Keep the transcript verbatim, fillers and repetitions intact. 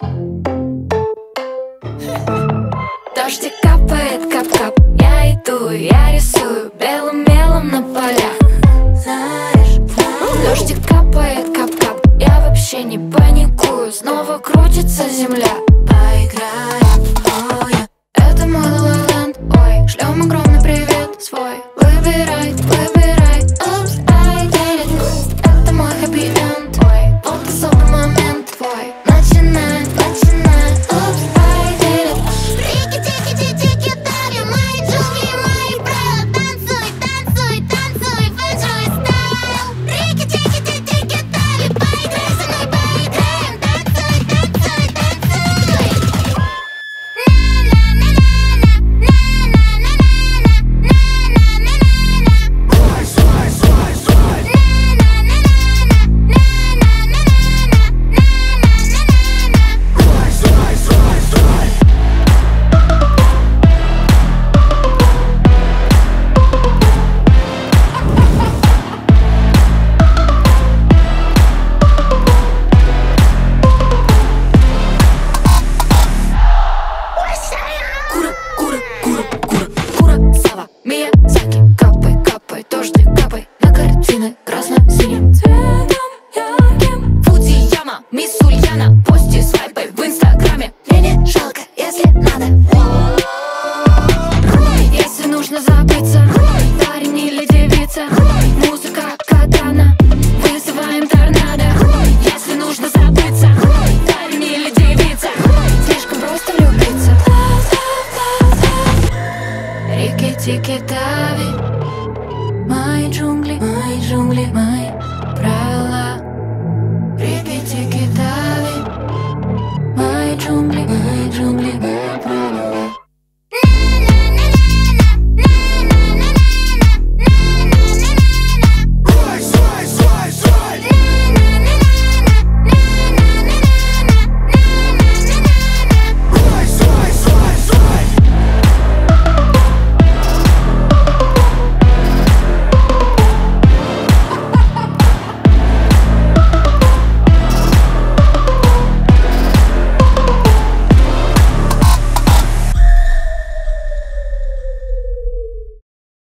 Дождик капает, кап-кап. Я иду, я рисую белым мелом на полях. Дождик капает, кап-кап. Я вообще не паникую. Снова крутится земля. I cry, oh yeah. Это мой ла-ла-ланд, ой. Шлем огромный привет свой. Выбирай, выбирай. Oops, I did it. Это мой happy end, ой. Полтосовый момент твой. Начинай, начинай. Oops, I did it. Рики-тики-тики-тави, мои джунгли, мои правила. Танцуй, танцуй, танцуй, выживай стайл. Рики-тики-тики-тави, поиграй со мной, поиграем. Танцуй, танцуй, танцуй. Красно-синим цветом ярким Фудзияма, мисс Ульяна. Пости с хайпой в инстаграме. Мне не жалко, если надо. Если нужно забыться, парень или девица, музыка катана, вызываем торнадо. Если нужно забыться, парень или девица, слишком просто влюбиться. Рики-тики-тави, мои джунгли, мои джунгли, мои правила. Рики-тики-тави, мои джунгли.